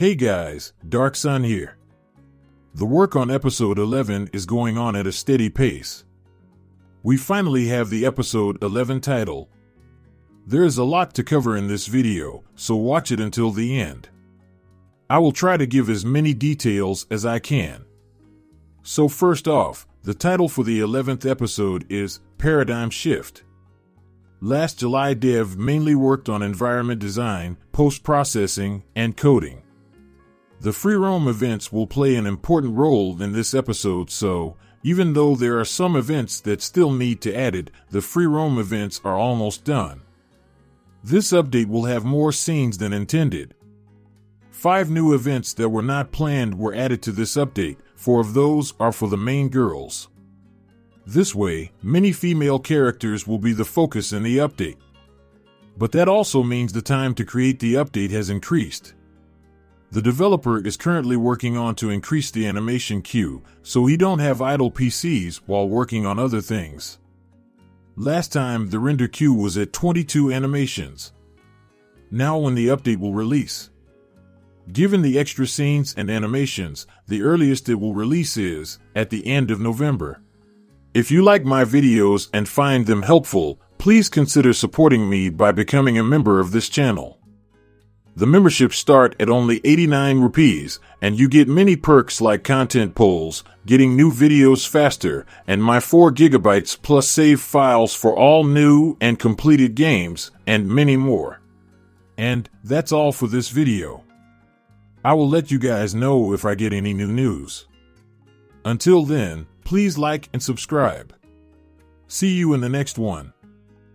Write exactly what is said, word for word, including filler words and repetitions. Hey guys, Dark Sun here. The work on episode eleven is going on at a steady pace. We finally have the episode eleven title. There is a lot to cover in this video, so watch it until the end. I will try to give as many details as I can. So first off, the title for the eleventh episode is Paradigm Shift. Last July, Dev mainly worked on environment design, post-processing, and coding. The free roam events will play an important role in this episode, so even though there are some events that still need to added, the free roam events are almost done. This update will have more scenes than intended. Five new events that were not planned were added to this update, four of those are for the main girls. This way, many female characters will be the focus in the update. But that also means the time to create the update has increased. The developer is currently working on to increase the animation queue, so he don't have idle P Cs while working on other things. Last time the render queue was at twenty-two animations. Now when the update will release. Given the extra scenes and animations, the earliest it will release is at the end of November. If you like my videos and find them helpful, please consider supporting me by becoming a member of this channel. The memberships start at only eighty-nine rupees, and you get many perks like content polls, getting new videos faster, and my four gigabytes plus save files for all new and completed games, and many more. And that's all for this video. I will let you guys know if I get any new news. Until then, please like and subscribe. See you in the next one.